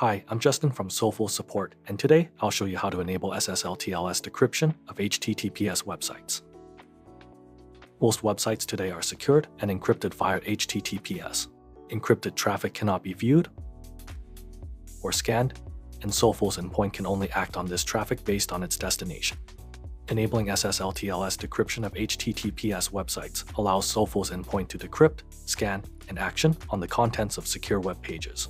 Hi, I'm Justin from Sophos Support, and today I'll show you how to enable SSL/TLS decryption of HTTPS websites. Most websites today are secured and encrypted via HTTPS. Encrypted traffic cannot be viewed or scanned, and Sophos Endpoint can only act on this traffic based on its destination. Enabling SSL/TLS decryption of HTTPS websites allows Sophos Endpoint to decrypt, scan, and action on the contents of secure web pages.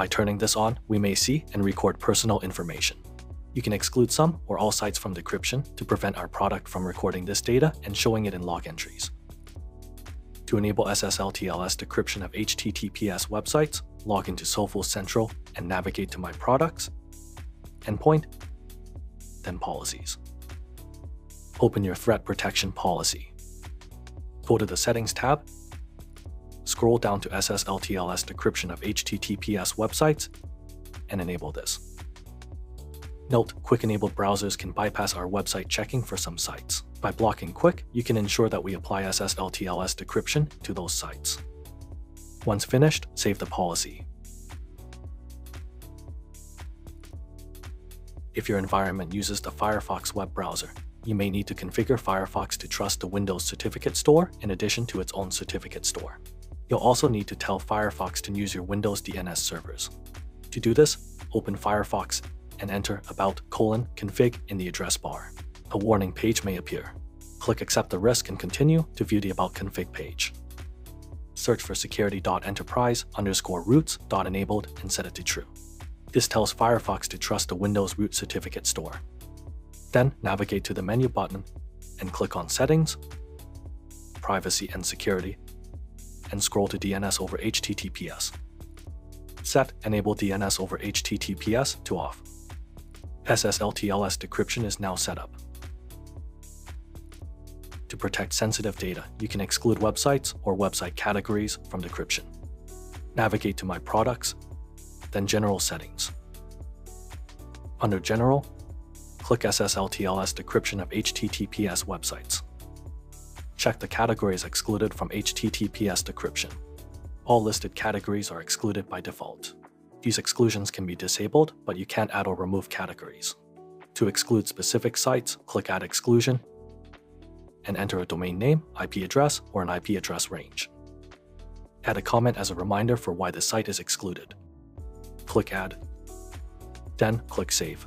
By turning this on, we may see and record personal information. You can exclude some or all sites from decryption to prevent our product from recording this data and showing it in log entries. To enable SSL/TLS decryption of HTTPS websites, log into Sophos Central and navigate to My Products, Endpoint, then Policies. Open your Threat Protection Policy. Go to the Settings tab, scroll down to SSL/TLS decryption of HTTPS websites, and enable this. Note, QUIC-enabled browsers can bypass our website checking for some sites. By blocking QUIC, you can ensure that we apply SSL/TLS decryption to those sites. Once finished, save the policy. If your environment uses the Firefox web browser, you may need to configure Firefox to trust the Windows Certificate Store in addition to its own certificate store. You'll also need to tell Firefox to use your Windows DNS servers. To do this, open Firefox and enter about:config in the address bar. A warning page may appear. Click Accept the Risk and Continue to view the About Config page. Search for security.enterprise_roots.enabled and set it to True. This tells Firefox to trust the Windows root certificate store. Then navigate to the menu button and click on Settings, Privacy and Security, and scroll to DNS over HTTPS. Set Enable DNS over HTTPS to off. SSL/TLS decryption is now set up. To protect sensitive data, you can exclude websites or website categories from decryption. Navigate to My Products, then General Settings. Under General, click SSL/TLS decryption of HTTPS websites. Check the categories excluded from HTTPS decryption. All listed categories are excluded by default. These exclusions can be disabled, but you can't add or remove categories. To exclude specific sites, click Add Exclusion and enter a domain name, IP address, or an IP address range. Add a comment as a reminder for why the site is excluded. Click Add, then click Save.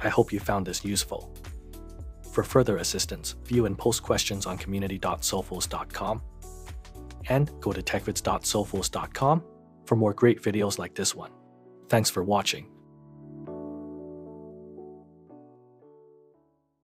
I hope you found this useful. For further assistance, view and post questions on community.sophos.com and go to techvids.sophos.com for more great videos like this one. Thanks for watching.